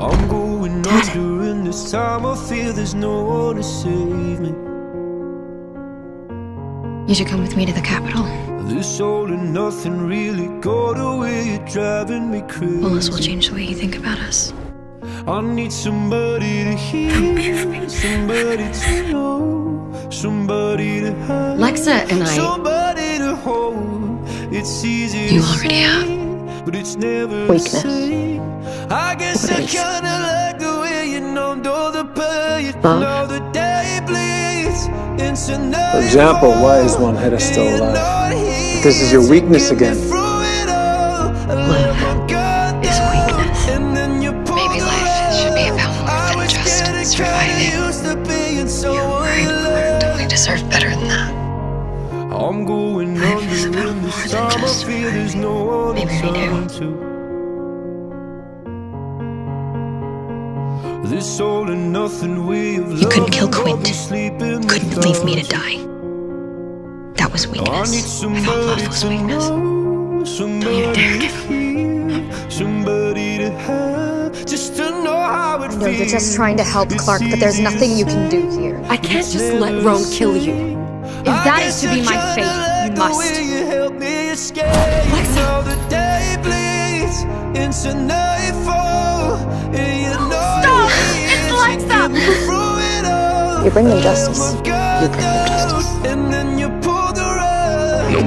I'm going under, and this time I feel there's no one to save me. You should come with me to the Capitol. This all and nothing really got away, you're driving me crazy. Well, this will change the way you think about us. I need somebody to hear, somebody to know, somebody to have. Lexa and I. Somebody to hold. It's easy. You already have. But it's never weakness. I guess I kinda like the way you know the pain, know the day bleeds. For example, why is one head of still alive? If this is your weakness again. Love is weakness. Maybe life should be about more than just surviving. You learned that we deserve better than that. Life is about more than just surviving. Maybe we do. This all and nothing we have loved. You couldn't kill Quint. Couldn't leave me to die. That was weakness. I thought love was weakness. Don't you dare give up. Just to know how it feels. No, you're just trying to help Clarke, but there's nothing you can do here. I can't just let Rome kill you. If that is to be my fate, you must. Lexa! Stop! You bring them justice. You bring them justice. No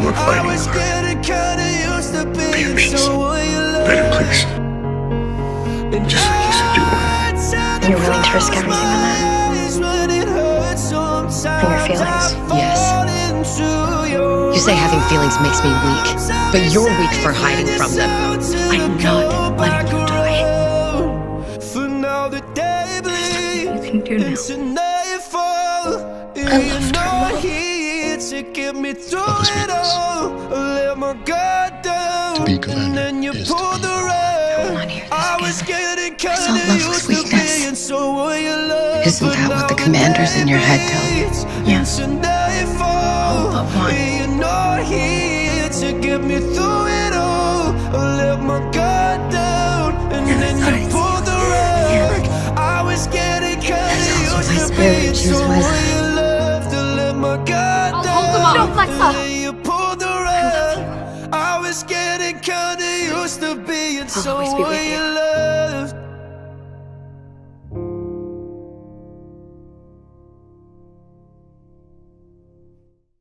more fighting with her. Be at peace. Better place. Just like you said you were. You're willing to risk everything on that? For your feelings? Yes. You say having feelings makes me weak, but you're weak for hiding from them. I'm not letting you die. For now the day I loved her. Love is weakness. To be good and is to be good. I will not hear this again. I saw love was weakness. Isn't that what the commanders in your head tell you? Yes. All but one. I'll hold them up. No, Lexa. I love you. I was getting kinda used to being so. I'll always be with you.